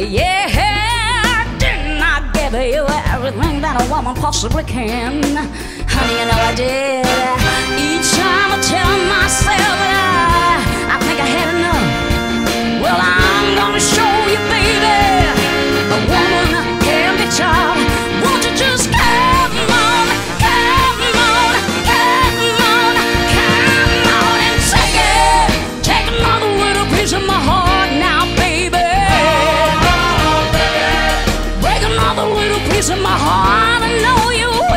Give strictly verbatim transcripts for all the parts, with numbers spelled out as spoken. Yeah, didn't I give you everything that a woman possibly can? Honey, you know I did. Each time I tell myself that I, I think I had enough. Well, I'm gonna show you, baby, a woman can be charmed. Won't you just come on, come on, come on, come on and take it. Take another little piece of my heart. In my heart, I know you will.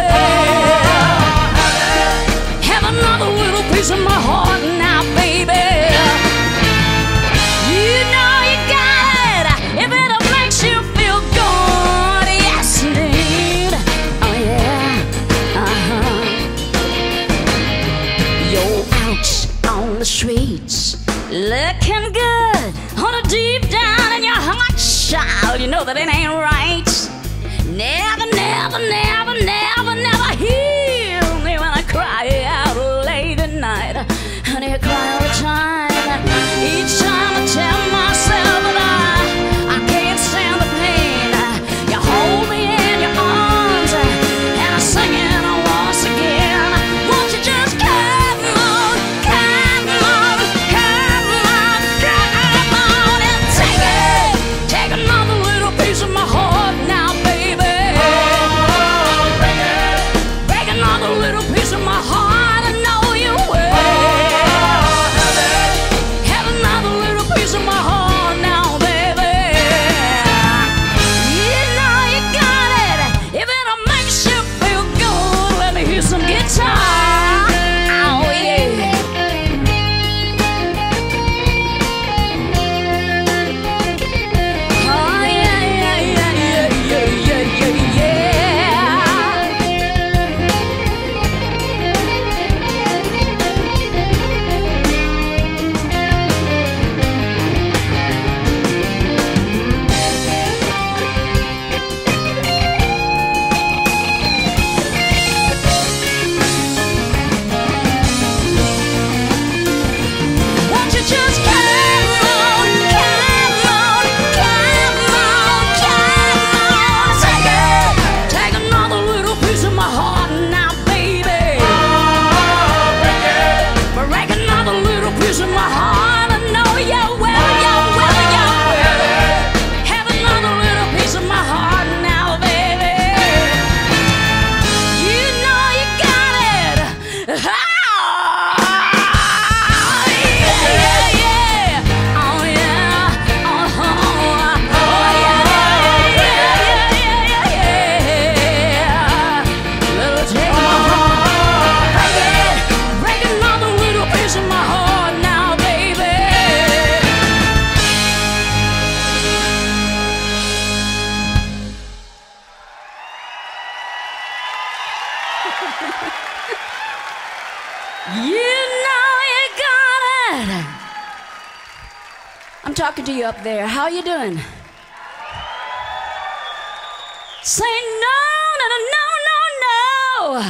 Have another little piece of my heart now, baby. You know you got it if it makes you feel good. Yes, indeed. Oh yeah. Uh huh. You're out on the streets, looking good. On a deep down in your heart, child, you know that it ain't right. Never, never, never, never, never hear me when I cry out late at night. Honey, I cry all the time. Each time I tell myself that I, I can't stand the pain. You hold me in your arms and I sing it once again. Won't you just come on, come on, come on, come on and take it. Take another little piece of my heart now. Talking to you up there. How you doing? Say no, no, no, no, no.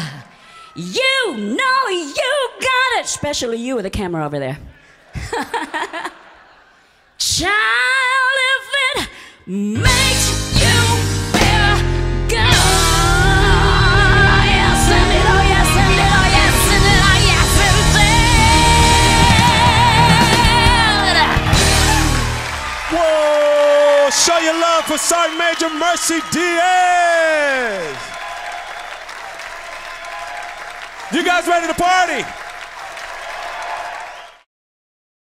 You know you got it. Especially you with the camera over there. Child, if it makes you feel good. Oh, yes, indeed. Oh, yes, indeed. Oh, yes, indeed. Oh, yes, indeed. Whoa! Show your love for Sergeant Major Mercy Diaz. You guys ready to party?